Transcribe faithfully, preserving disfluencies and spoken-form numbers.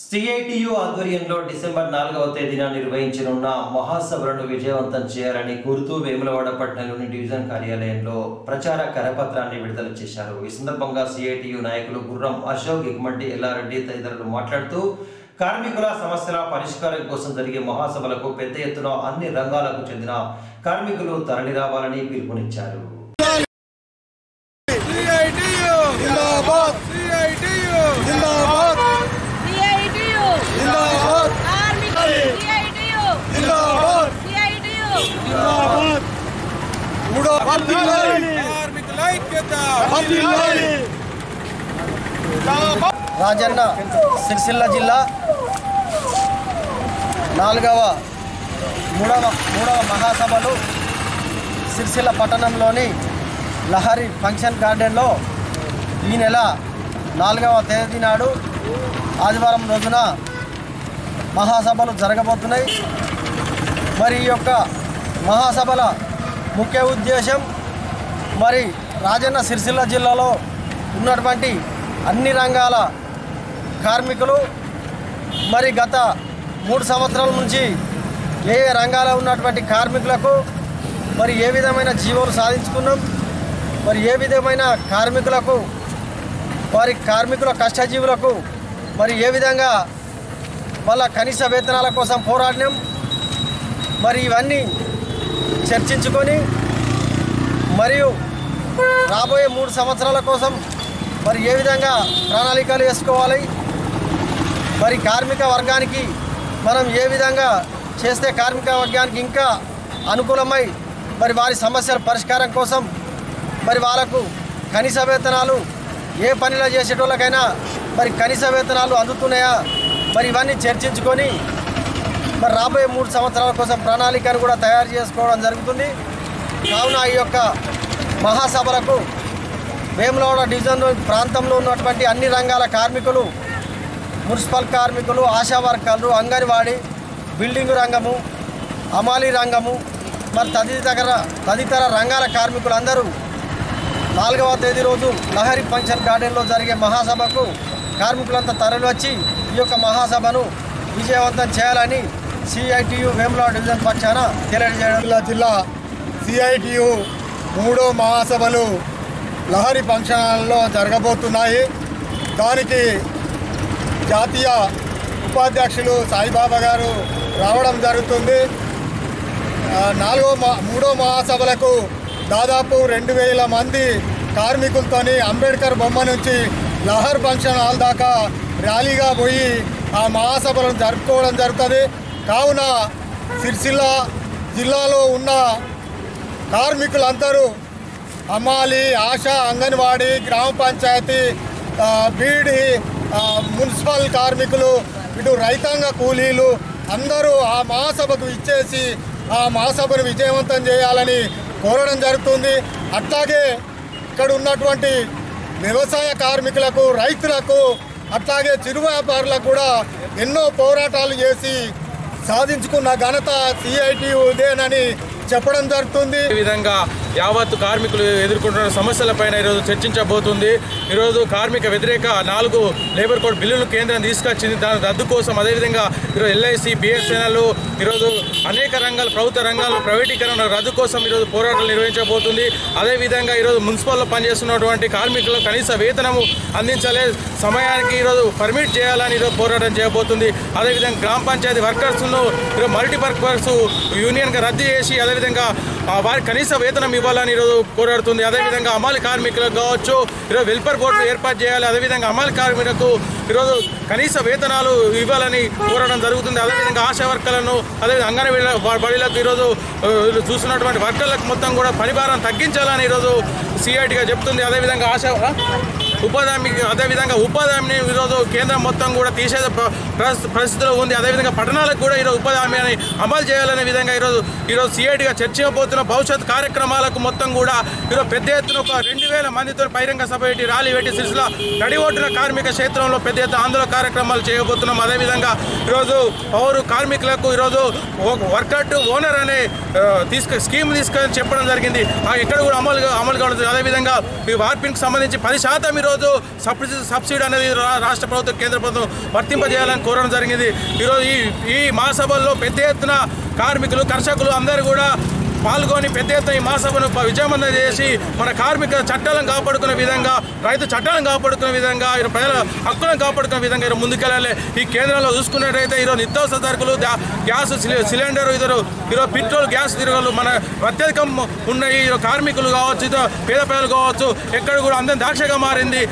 CITU ఆధ్వర్యంలో December నాలుగవ తేదీన నిర్వహించనున్న మహాసభలను విజయవంతం చేయాలని కోరుతూ వేములవాడ పట్టణంలోని డివిజన్ కార్యాలయంలో ప్రచార కరపత్రాన్ని విడుదల చేశారు. ఈ సందర్భంగా సిఐటియు నాయకులు గుర్రం, అశోక్, ఇగ్మడ్డి, లారెడ్డి తైదరులు మాట్లాడుతూ కార్మికుల సమస్యల పరిష్కారం కోసం జరిగే మహాసభలకు పెద్ద ఎత్తున అన్ని రంగాలకు చెందిన కార్మికులు తరలి రావాలని పిలుపునిచ్చారు. రాజన్న సిరిసిల్ల జిల్లా నాలుగవ మూడవ మూడవ మహాసభలు సిరిసిల్ల పట్టణంలోని లహరి ఫంక్షన్ గార్డెన్లో ఈ నెల నాలుగవ తేదీ నాడు ఆదివారం రోజున మహాసభలు జరగబోతున్నాయి. మరి ఈ యొక్క మహాసభల ముఖ్య ఉద్దేశం మరి రాజన్న సిరిసిల్ల జిల్లాలో ఉన్నటువంటి అన్ని రంగాల కార్మికులు మరి గత మూడు సంవత్సరాల నుంచి ఏ రంగాల ఉన్నటువంటి కార్మికులకు మరి ఏ విధమైన జీవోలు సాధించుకున్నాం, మరి ఏ విధమైన కార్మికులకు వారి కార్మికుల కష్టజీవులకు మరి ఏ విధంగా వాళ్ళ కనీస వేతనాల కోసం పోరాడినాం, మరి ఇవన్నీ చర్చించుకొని మరియు రాబోయే మూడు సంవత్సరాల కోసం మరి ఏ విధంగా ప్రణాళికలు వేసుకోవాలి, మరి కార్మిక వర్గానికి మనం ఏ విధంగా చేస్తే కార్మిక వర్గానికి ఇంకా అనుకూలమై మరి వారి సమస్యల పరిష్కారం కోసం మరి వాళ్ళకు కనీస వేతనాలు ఏ పనిలో చేసేటోళ్ళకైనా మరి కనీస వేతనాలు అందుతున్నాయా, మరి ఇవన్నీ చర్చించుకొని మరి రాబోయే మూడు సంవత్సరాల కోసం ప్రణాళికను కూడా తయారు చేసుకోవడం జరుగుతుంది. కావున ఈ యొక్క మహాసభలకు వేములవాడ డివిజన్ ప్రాంతంలో ఉన్నటువంటి అన్ని రంగాల కార్మికులు, మున్సిపల్ కార్మికులు, ఆశా వర్కర్లు, అంగన్వాడీ, బిల్డింగు రంగము, అమాలీ రంగము మరి తదితర తదితర రంగాల కార్మికులందరూ నాలుగవ తేదీ రోజు లహరి ఫంక్షన్ గార్డెన్లో జరిగే మహాసభకు కార్మికులంతా తరలివచ్చి ఈ యొక్క మహాసభను విజయవంతం చేయాలని సిఐటియు వేములవాడ డివిజన్ పక్షాన తెలియజేయడం. జిల్లా సిఐటియు మూడో మహాసభలు లహరి ఫంక్షన్లో జరగబోతున్నాయి. దానికి జాతీయ ఉపాధ్యక్షులు సాయిబాబా గారు రావడం జరుగుతుంది. నాలుగో మా మూడో మహాసభలకు దాదాపు రెండు వేల మంది కార్మికులతో అంబేద్కర్ బొమ్మ నుంచి లహర్ ఫంక్షన్ హాల్ దాకా ర్యాలీగా పోయి ఆ మహాసభలను జరుపుకోవడం జరుగుతుంది. కావున సిరిసిల్ల జిల్లాలో ఉన్న కార్మికులందరూ అమాలి, ఆశా, అంగన్వాడీ, గ్రామ పంచాయతీ, బీడి, మున్సిపల్ కార్మికులు, ఇటు రైతాంగ కూలీలు అందరూ ఆ మహాసభకు ఇచ్చేసి ఆ మహాసభను విజయవంతం చేయాలని కోరడం జరుగుతుంది. అట్లాగే ఇక్కడ ఉన్నటువంటి వ్యవసాయ కార్మికులకు, రైతులకు, అట్లాగే చిరు వ్యాపారులకు కూడా ఎన్నో పోరాటాలు చేసి సాధించుకున్న ఘనత సిఐటియుదేనని చెప్పడం జరుగుతుంది. ఈ విధంగా యావత్ కార్మికులు ఎదుర్కొంటున్న సమస్యలపైన ఈరోజు చర్చించబోతుంది. ఈరోజు కార్మిక వ్యతిరేక నాలుగు లేబర్ కోడ్ బిల్లులు కేంద్రం తీసుకొచ్చింది. దాని రద్దు కోసం అదేవిధంగా ఈరోజు ఎల్ఐసి, బిఎస్ఎన్ఎల్ ఈరోజు అనేక రంగాలు, ప్రభుత్వ రంగాలు ప్రైవేటీకరణ రద్దు కోసం ఈరోజు పోరాటాలు నిర్వహించబోతుంది. అదేవిధంగా ఈరోజు మున్సిపల్లో పనిచేస్తున్నటువంటి కార్మికులకు కనీస వేతనము అందించాలి, సమయానికి ఈరోజు పర్మిట్ చేయాలని ఈరోజు పోరాటం చేయబోతుంది. అదేవిధంగా గ్రామ పంచాయతీ వర్కర్స్ను ఈరోజు మల్టీపర్పస్ యూనియన్గా రద్దు చేసి అదేవిధంగా వారి కనీస వేతనం ఇవ్వాలని ఈరోజు కోరాడుతుంది. అదేవిధంగా అమాలి కార్మికులకు కావచ్చు ఈరోజు వెల్ఫేర్ బోర్డులు ఏర్పాటు చేయాలి. అదేవిధంగా అమాలి కార్మికులకు ఈరోజు కనీస వేతనాలు ఇవ్వాలని కోరడం జరుగుతుంది. అదేవిధంగా ఆశా వర్కర్లను, అదేవిధంగా అంగన్వాడీ బడులకు ఈరోజు చూస్తున్నటువంటి వర్కర్లకు మొత్తం కూడా పనిభారం తగ్గించాలని ఈరోజు సిఐటిగా చెప్తుంది. అదేవిధంగా ఆశా ఉపాధి హామీ, అదేవిధంగా ఉపాధి హామీని ఈరోజు కేంద్రం మొత్తం కూడా తీసే పరిస్థితిలో ఉంది. అదేవిధంగా పట్టణాలకు కూడా ఈరోజు ఉపాధి హామీని అమలు చేయాలనే విధంగా ఈరోజు ఈరోజు సిఐటిగా చర్చ చేయబోతున్న భవిష్యత్ కార్యక్రమాలకు మొత్తం కూడా ఈరోజు పెద్ద ఎత్తున ఒక రెండు వేల మందితో బహిరంగ సభ పెట్టి ర్యాలీ పెట్టి సిరిసిల్ల నడివొడ్డున కార్మిక క్షేత్రంలో పెద్ద ఎత్తున ఆందోళన కార్యక్రమాలు చేయబోతున్నాం. అదేవిధంగా ఈరోజు పౌరు కార్మికులకు ఈరోజు వర్కర్ టు ఓనర్ అనే తీసుకు స్కీమ్ తీసుకొని చెప్పడం జరిగింది. ఇక్కడ కూడా అమలు అమలు కావడం. అదేవిధంగా ఈ వార్పింగ్కి సంబంధించి పది శాతం ఈరోజు సబ్సిడీ సబ్సిడీ అనేది రాష్ట్ర ప్రభుత్వం కేంద్ర ప్రభుత్వం వర్తింపజేయాలని కోరడం జరిగింది. ఈరోజు ఈ ఈ మహాసభల్లో పెద్ద ఎత్తున కార్మికులు కర్షకులు అందరూ కూడా పాల్గొని పెద్ద ఎత్తున ఈ మహాసభను విజయవంతం చేసి మన కార్మిక చట్టాలను కాపాడుకునే విధంగా, రైతు చట్టాలను కాపాడుకునే విధంగా, ఈరోజు ప్రజల హక్కులను కాపాడుకునే విధంగా ఈరోజు ముందుకెళ్ళాలి. ఈ కేంద్రంలో చూసుకున్నట్టయితే ఈరోజు నిత్యావసర సరుకులు, గ్యాస్ సిలిండర్, ఈరోజు ఈరోజు పెట్రోల్ గ్యాస్ ధరలు మన అత్యధికం ఉన్నాయి. ఈరోజు కార్మికులు కావచ్చు, పేద ప్రజలు కావచ్చు, ఎక్కడ కూడా అందరం దాక్షగా మారింది.